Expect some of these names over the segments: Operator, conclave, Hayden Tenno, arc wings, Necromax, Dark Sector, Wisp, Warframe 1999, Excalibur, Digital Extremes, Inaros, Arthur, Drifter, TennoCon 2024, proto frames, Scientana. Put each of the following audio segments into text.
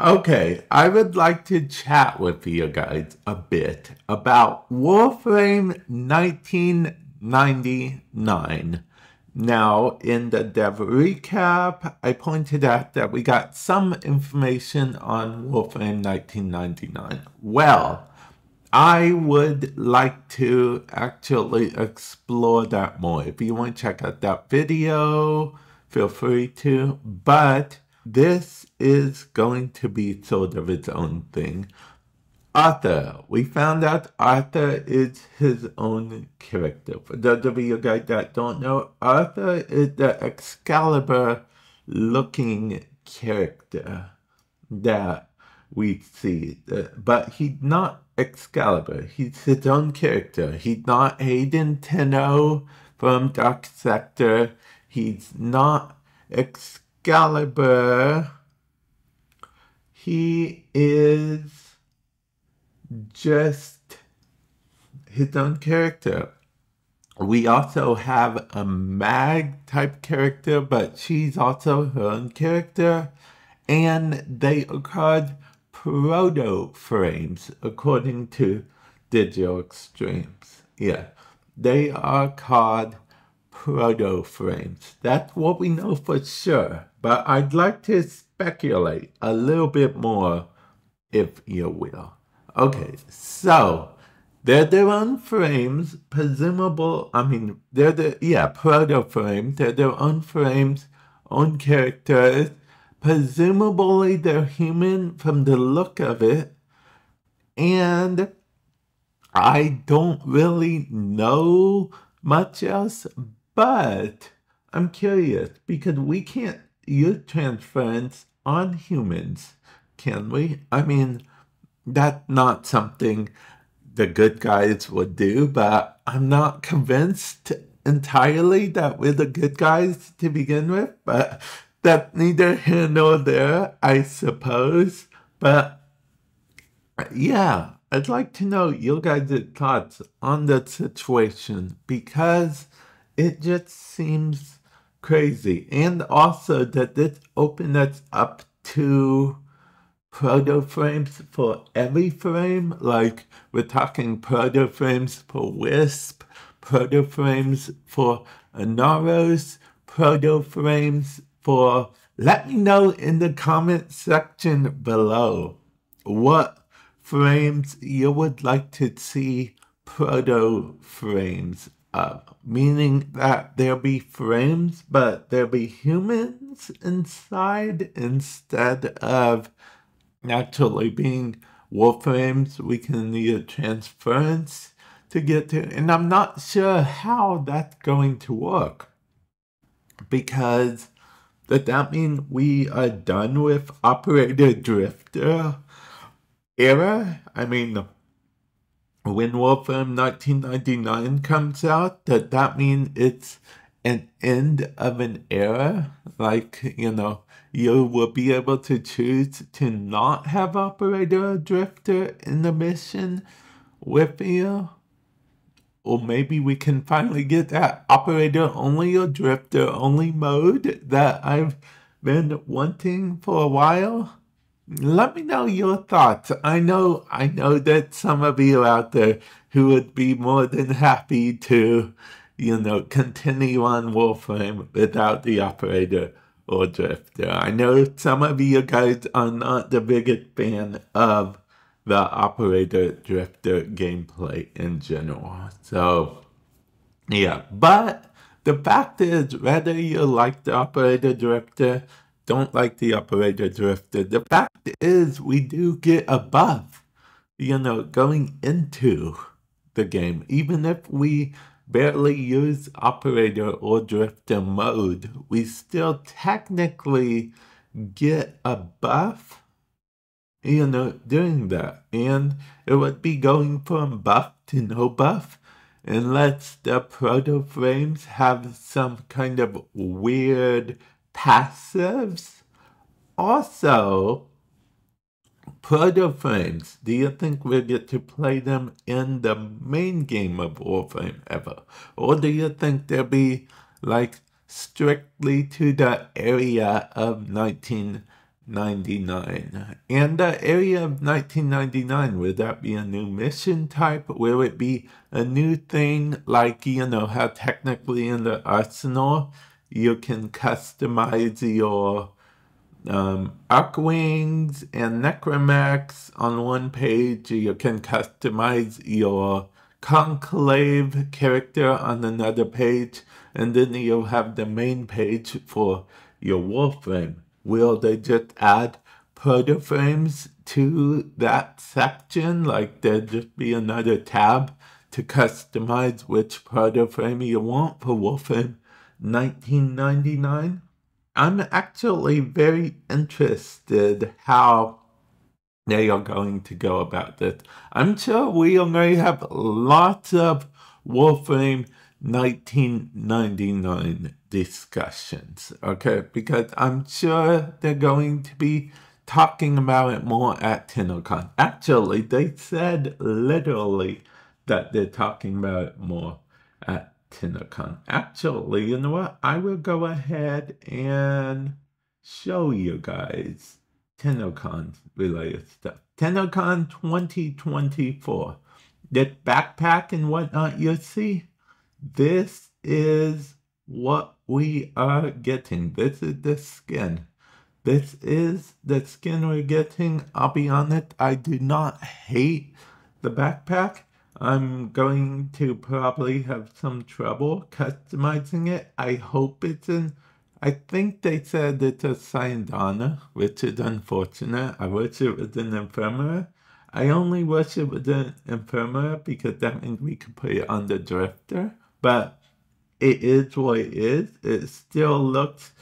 Okay, I would like to chat with you guys a bit about Warframe 1999. Now, in the dev recap, I pointed out that we got some information on Warframe 1999. Well, I would like to actually explore that more. If you want to check out that video, feel free to, but this is going to be sort of its own thing. Arthur. We found out Arthur is his own character. For those of you guys that don't know, Arthur is the Excalibur-looking character that we see. But he's not Excalibur. He's his own character. He's not Hayden Tenno from Dark Sector. He's not Excalibur. He is just his own character. We also have a mag type character, but she's also her own character, and they are called proto frames, according to Digital Extremes. Yeah, they are called proto frames. That's what we know for sure, but I'd like to speculate a little bit more, if you will. Okay, so they're their own frames, proto frames. They're their own frames, own characters. Presumably they're human from the look of it. And I don't really know much else, but I'm curious because we can't use transference on humans, can we? I mean, that's not something the good guys would do, but I'm not convinced entirely that we're the good guys to begin with, but that's neither here nor there, I suppose. But yeah, I'd like to know your guys' thoughts on that situation because it just seems crazy. And also that this opens us up to proto frames for every frame. Like, we're talking proto frames for Wisp, proto frames for Inaros, proto frames for... Let me know in the comment section below what frames you would like to see proto frames of, meaning that there'll be frames, but there'll be humans inside instead of naturally being Warframes. We can need a transference to get to, and I'm not sure how that's going to work, because does that mean we are done with Operator Drifter era? I mean, when Warframe 1999 comes out, does that mean it's an end of an era? Like, you know, you will be able to choose to not have Operator or Drifter in the mission with you? Or maybe we can finally get that Operator only or Drifter only mode that I've been wanting for a while? Let me know your thoughts. I know that some of you out there who would be more than happy to, you know, continue on Warframe without the Operator or Drifter. I know some of you guys are not the biggest fan of the Operator Drifter gameplay in general. So, yeah. But the fact is, whether you like the Operator Drifter, don't like the Operator Drifter, the fact is we do get a buff, you know, going into the game. Even if we barely use Operator or Drifter mode, we still technically get a buff, you know, doing that. And it would be going from buff to no buff, unless the proto frames have some kind of weird passives. Also, proto frames, do you think we'll get to play them in the main game of Warframe ever? Or do you think they'll be like strictly to the area of 1999? 99. And Area of 1999, would that be a new mission type? Will it be a new thing, like, you know, how technically in the arsenal you can customize your arc wings and Necromax on one page, you can customize your conclave character on another page, and then you'll have the main page for your Warframe. Will they just add proto frames to that section? Like, there'll just be another tab to customize which proto frame you want for Warframe 1999. I'm actually very interested how they are going to go about this. I'm sure we are going to have lots of Warframe 1999 discussions, okay, because I'm sure they're going to be talking about it more at TennoCon. Actually, they said literally that they're talking about it more at TennoCon. Actually, you know what? I will go ahead and show you guys TennoCon related stuff. TennoCon 2024. This backpack and whatnot you see, this is what we are getting. This is the skin. This is the skin we're getting. I'll be honest, I do not hate the backpack. I'm going to probably have some trouble customizing it. I hope it's in, I think they said it's a Scientana, which is unfortunate. I wish it was an Infirmary. I only wish it was an Infirmary because that means we could put it on the Drifter. But it is what it is. It still looks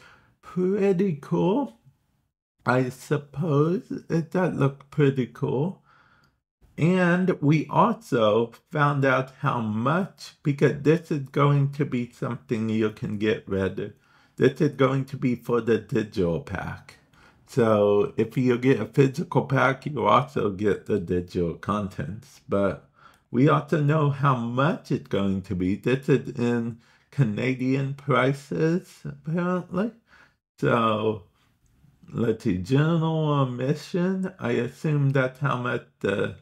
pretty cool. I suppose it does look pretty cool. And we also found out how much, because this is going to be something you can get rid of. This is going to be for the digital pack. So if you get a physical pack, you also get the digital contents. But we also know how much it's going to be. This is in Canadian prices, apparently. So let's see, general admission. I assume that's how much the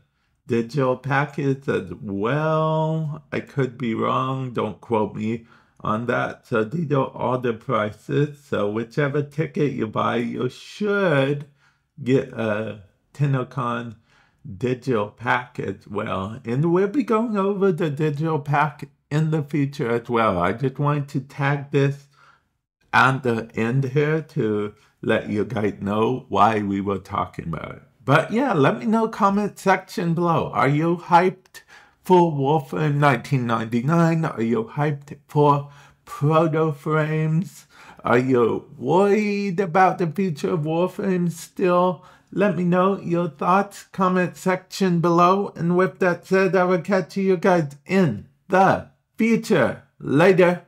digital pack is as well. I could be wrong. Don't quote me on that. So these are all the prices. So whichever ticket you buy, you should get a TennoCon digital pack as well. And we'll be going over the digital pack in the future as well. I just wanted to tag this at the end here to let you guys know why we were talking about it. But yeah, let me know, comment section below. Are you hyped for Warframe 1999? Are you hyped for proto frames? Are you worried about the future of Warframe still? Let me know your thoughts, comment section below. And with that said, I will catch you guys in the future. Later.